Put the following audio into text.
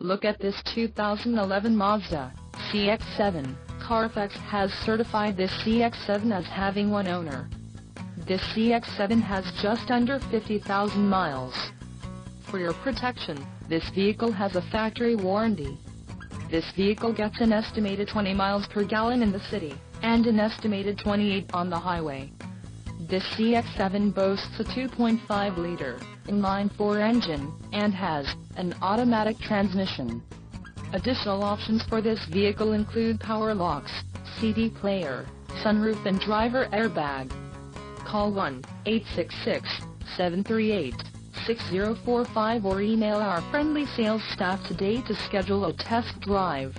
Look at this 2011 Mazda CX-7. Carfax has certified this CX-7 as having one owner. This CX-7 has just under 50,000 miles. For your protection, this vehicle has a factory warranty. This vehicle gets an estimated 20 miles per gallon in the city, and an estimated 28 on the highway. This CX-7 boasts a 2.5-liter inline-4 engine, and has an automatic transmission. Additional options for this vehicle include power locks, CD player, sunroof and driver airbag. Call 1-866-738-6045 or email our friendly sales staff today to schedule a test drive.